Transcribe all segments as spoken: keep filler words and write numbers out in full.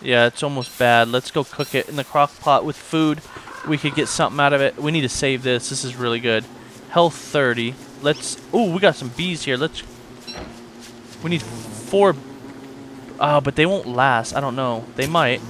Yeah, it's almost bad. Let's go cook it in the crock pot with food. We could get something out of it. We need to save this. This is really good. Health thirty. Let's... Ooh, we got some bees here. Let's... We need four... Oh, but they won't last. I don't know. They might.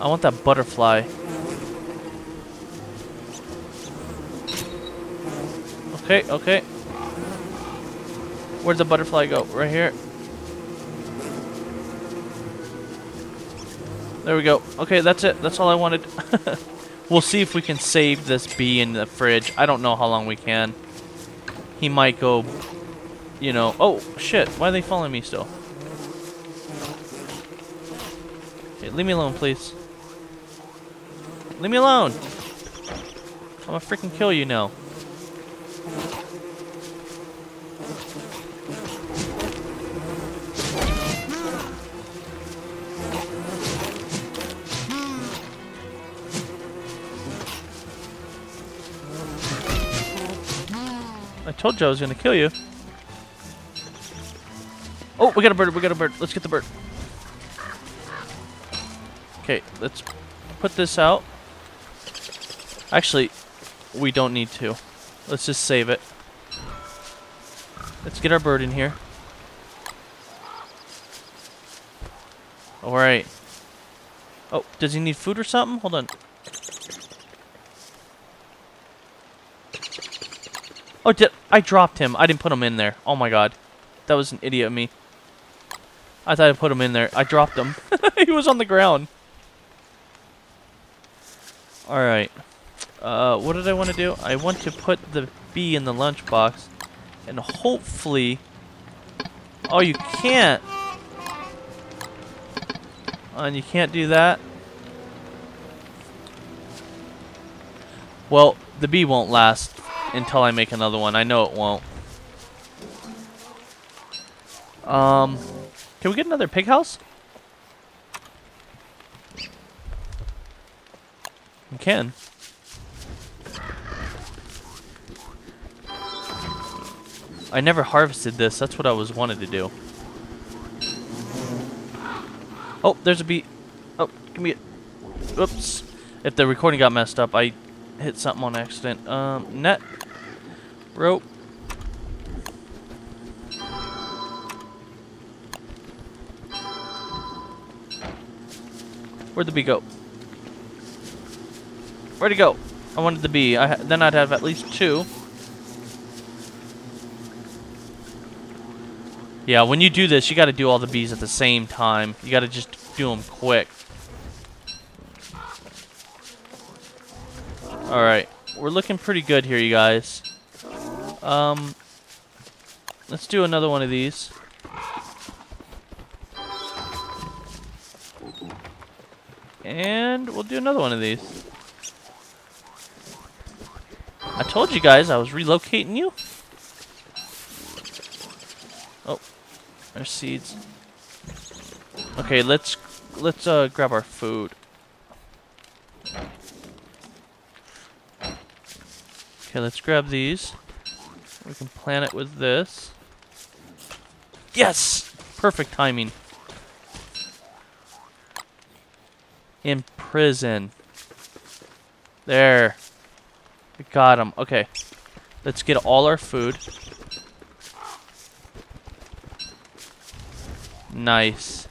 I want that butterfly. Okay, okay. Where'd the butterfly go? Right here. There we go. Okay, that's it. That's all I wanted. We'll see if we can save this bee in the fridge. I don't know how long we can. He might go, you know. Oh, shit. Why are they following me still? Okay, leave me alone, please. Leave me alone. I'm gonna freaking kill you now. I told you I was gonna kill you. Oh, we got a bird, we got a bird. Let's get the bird. Okay, let's put this out. Actually, we don't need to. Let's just save it. Let's get our bird in here. Alright. Oh, does he need food or something? Hold on. Oh, did I dropped him. I didn't put him in there. Oh my god. That was an idiot of me. I thought I put him in there. I dropped him. He was on the ground. Alright. Uh, what did I want to do? I want to put the bee in the lunchbox. And hopefully... Oh, you can't. And you can't do that. Well, the bee won't last until I make another one. I know it won't. Um, can we get another pig house? We can. I never harvested this. That's what I was wanted to do. Oh, there's a bee. Oh, give me it. Oops. If the recording got messed up, I hit something on accident. Um, net. Rope. Where'd the bee go? Where'd it go? I wanted the bee. I ha then I'd have at least two. Yeah, when you do this, you gotta do all the bees at the same time. You gotta just do them quick. Alright. We're looking pretty good here, you guys. Um, let's do another one of these. And we'll do another one of these. I told you guys I was relocating you. Oh, there's seeds. Okay, let's let's uh, grab our food. Okay, let's grab these. We can plant it with this. Yes! Perfect timing. In prison. There. We got him. Okay. Let's get all our food. Nice.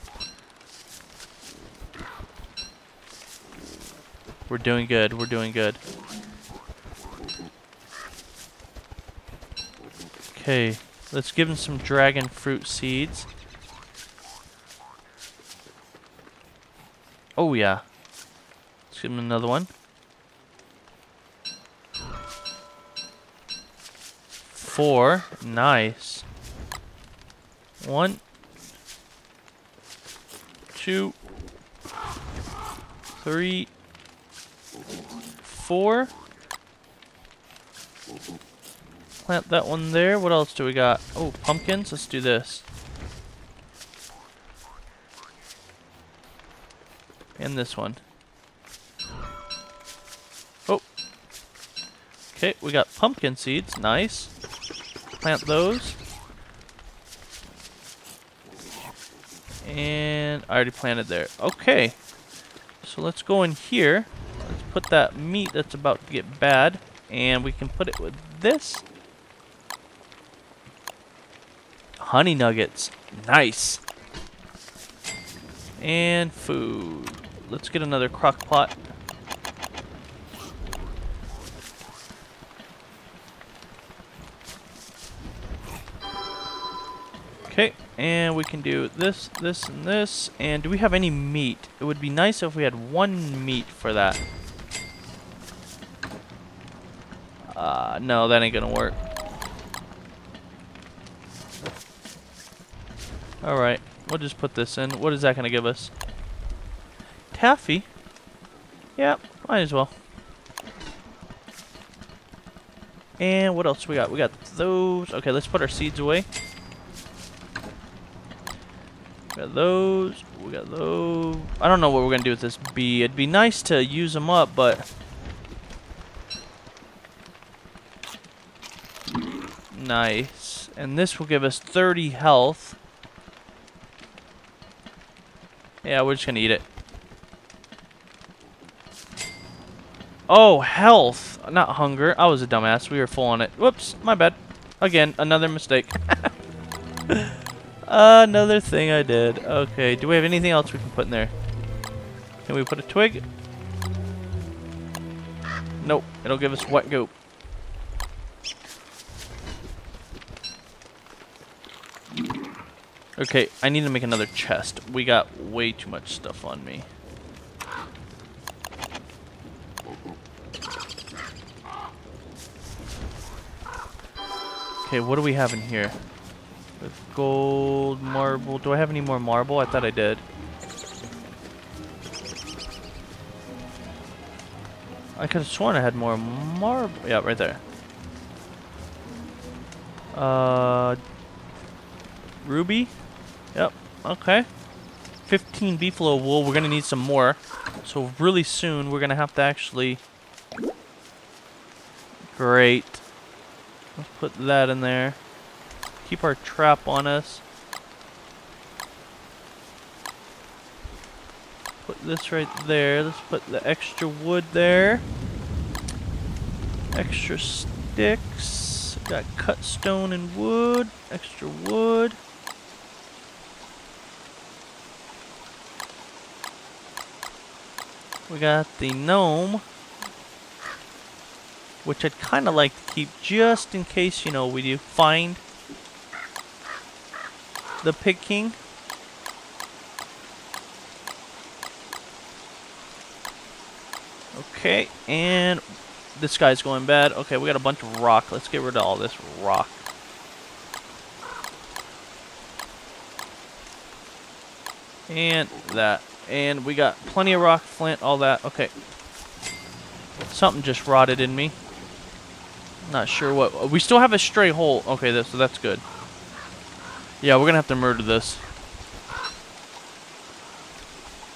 We're doing good. We're doing good. Okay, let's give him some dragon fruit seeds. Oh yeah. Let's give him another one. Four. Nice. One. Two. Three. Four. Plant that one there. What else do we got? Oh, pumpkins. Let's do this. And this one. Oh. Okay, we got pumpkin seeds. Nice. Plant those. And I already planted there. Okay. So let's go in here. Let's put that meat that's about to get bad. And we can put it with this. Honey nuggets. Nice. And food. Let's get another crock pot. Okay, and we can do this, this, and this. And do we have any meat? It would be nice if we had one meat for that. Uh, no, that ain't gonna work. Alright, we'll just put this in. What is that gonna give us? Taffy? Yep, might as well. And what else we got? We got those. Okay, let's put our seeds away. We got those, we got those. I don't know what we're gonna do with this bee. It'd be nice to use them up, but nice. And this will give us thirty health. Yeah, we're just gonna eat it. Oh, health, not hunger. I was a dumbass. We were full on it. Whoops, my bad. Again, another mistake. Another thing I did. Okay, do we have anything else we can put in there? Can we put a twig? Nope, it'll give us wet goop. Okay, I need to make another chest. We got way too much stuff on me. Okay, what do we have in here? Gold, marble. Do I have any more marble? I thought I did. I could have sworn I had more marble. Yeah, right there. Uh, ruby? Yep, okay. fifteen beefalo wool. We're going to need some more. So really soon we're going to have to actually... Great. Let's put that in there. Keep our trap on us. Put this right there. Let's put the extra wood there. Extra sticks. Got cut stone and wood. Extra wood. We got the gnome, which I'd kind of like to keep just in case, you know, we do find the Pig King. Okay, and this guy's going bad. Okay, we got a bunch of rock. Let's get rid of all this rock. And that. And we got plenty of rock, flint, all that. Okay. Something just rotted in me. Not sure what. We still have a stray hole. Okay, this, so that's good. Yeah, we're gonna have to murder this.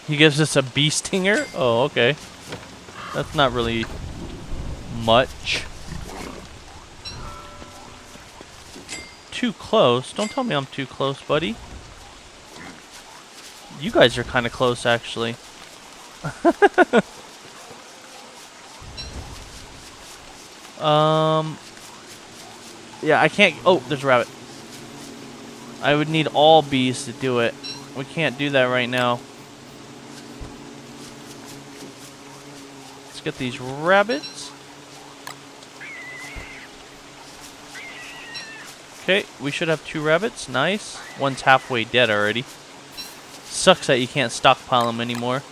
He gives us a bee stinger? Oh, okay. That's not really much. Too close. Don't tell me I'm too close, buddy. You guys are kind of close, actually. um. Yeah, I can't. Oh, there's a rabbit. I would need all bees to do it. We can't do that right now. Let's get these rabbits. Okay, we should have two rabbits. Nice. One's halfway dead already. Sucks that you can't stockpile them anymore.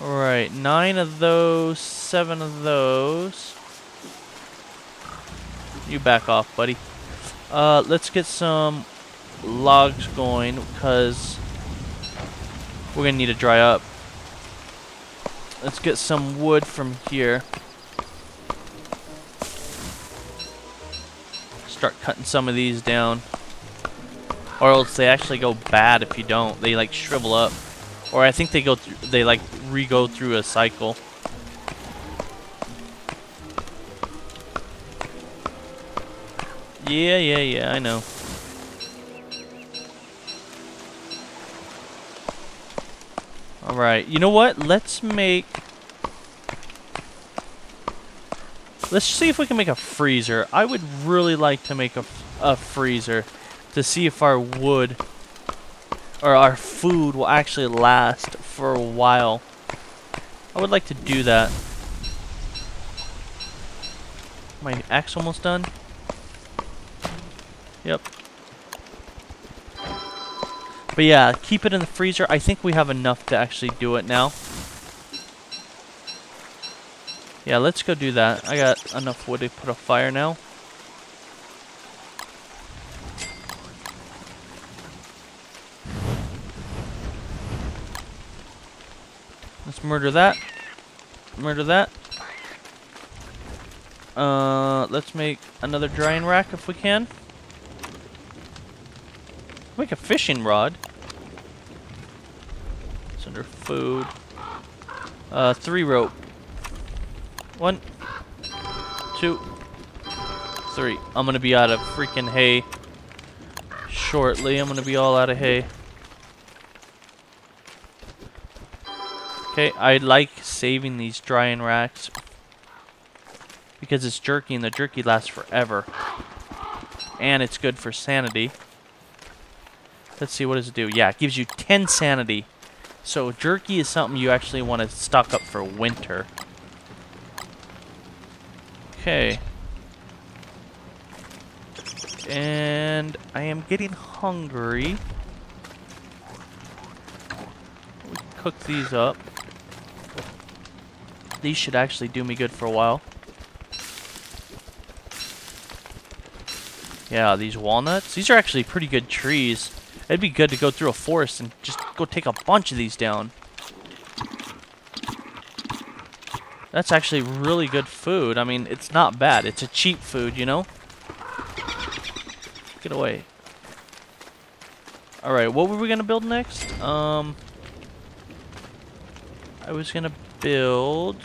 Alright, nine of those, seven of those. You back off, buddy. Uh, let's get some logs going because we're gonna need to dry up. Let's get some wood from here. Start cutting some of these down, or else they actually go bad if you don't. They like shrivel up, or I think they go through. They like re-go through a cycle. Yeah, yeah, yeah, I know. Alright, you know what? Let's make... Let's see if we can make a freezer. I would really like to make a, a freezer to see if our wood or our food will actually last for a while. I would like to do that. My axe almost done. Yep. But yeah, keep it in the freezer. I think we have enough to actually do it now. Yeah, let's go do that. I got enough wood to put a fire now. Let's murder that. Murder that. Uh, let's make another drying rack if we can. Make a fishing rod. It's under food. Uh, three rope. One, two, three. I'm gonna be out of freaking hay shortly. I'm gonna be all out of hay. Okay, I like saving these drying racks because it's jerky and the jerky lasts forever. And it's good for sanity. Let's see, what does it do? Yeah, it gives you ten sanity. So jerky is something you actually want to stock up for winter. Okay. And I am getting hungry. We can cook these up. These should actually do me good for a while. Yeah, these walnuts. These are actually pretty good trees. It'd be good to go through a forest and just go take a bunch of these down. That's actually really good food. I mean, it's not bad. It's a cheap food, you know? Get away. Alright, what were we going to build next? Um, I was going to build...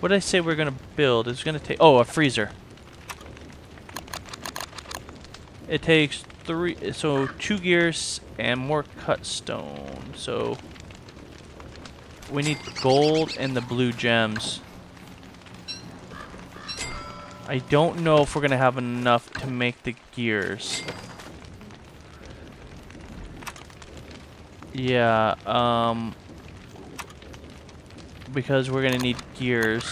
What did I say we were going to build? It's going to take... Oh, a freezer. It takes three... So, two gears and more cut stone. So... We need gold and the blue gems. I don't know if we're going to have enough to make the gears. Yeah, um... because we're going to need gears.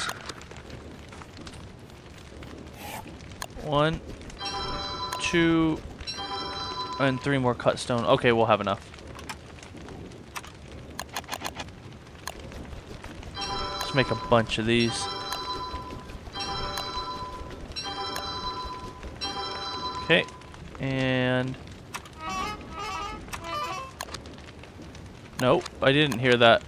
One, two, and three more cut stone. Okay, we'll have enough. Make a bunch of these. Okay, and nope, I didn't hear that.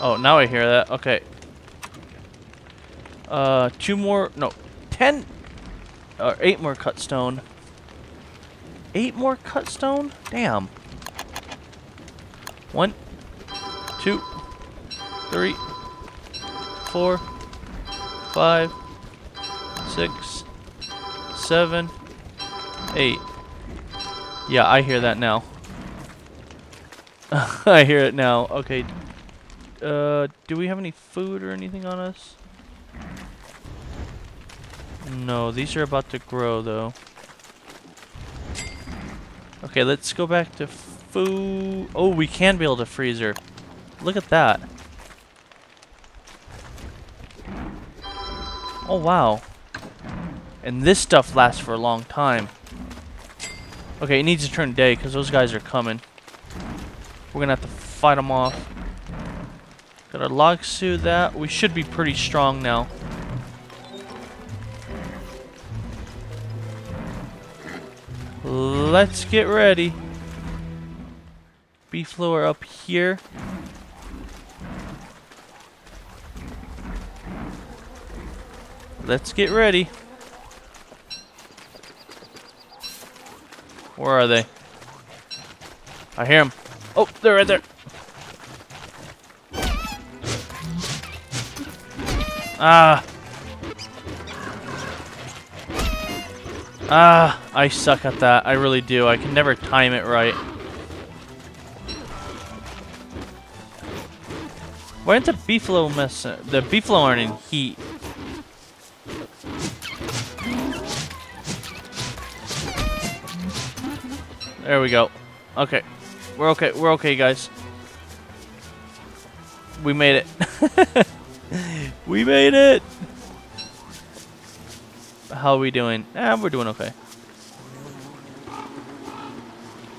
Oh, now I hear that. Okay. Uh, two more. No, ten or eight more cut stone. Eight more cut stone. Damn. One. Two, three, four, five, six, seven, eight. Yeah, I hear that now. I hear it now. Okay. Uh, do we have any food or anything on us? No, these are about to grow though. Okay, let's go back to food. Oh, we can build a freezer. Look at that. Oh, wow. And this stuff lasts for a long time. Okay, it needs to turn day because those guys are coming. We're going to have to fight them off. Got our log sew that. We should be pretty strong now. Let's get ready. Beefalo are up here. Let's get ready. Where are they? I hear them. Oh, they're right there. Ah. Ah, I suck at that. I really do. I can never time it right. Why didn't the beefalo mess? The beefalo aren't in heat. There we go. Okay. We're okay. We're okay, guys. We made it. We made it! How are we doing? Ah, we're doing okay.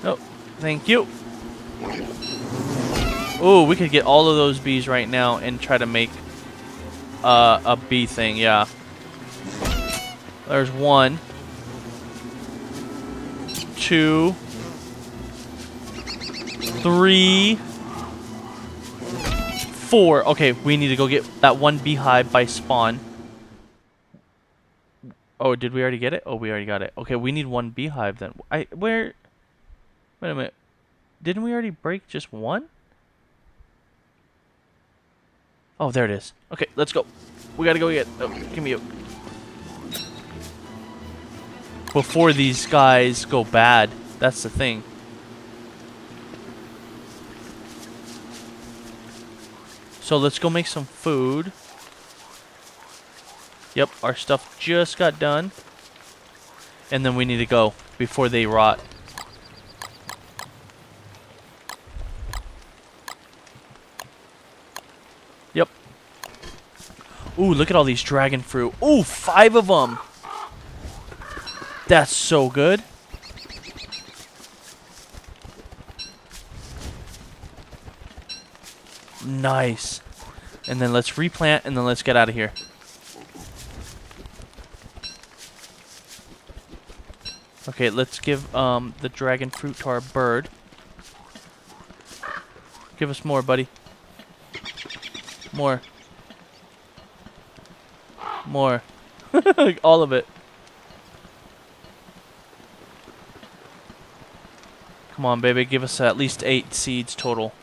Oh, thank you. Ooh, we could get all of those bees right now and try to make uh, a bee thing, yeah. There's one. Two. Three. Four. Okay, we need to go get that one beehive by spawn. Oh, did we already get it? Oh, we already got it. Okay, we need one beehive then. I where? Wait a minute. Didn't we already break just one? Oh, there it is. Okay, let's go. We gotta go get. Oh, give me a. Before these guys go bad, that's the thing. So let's go make some food. Yep, our stuff just got done. And then we need to go before they rot. Yep. Ooh, look at all these dragon fruit. Ooh, five of them. That's so good. Nice. And then let's replant and then let's get out of here. Okay, let's give um, the dragon fruit to our bird. Give us more, buddy. More. More. All of it. Come on, baby. Give us at least eight seeds total.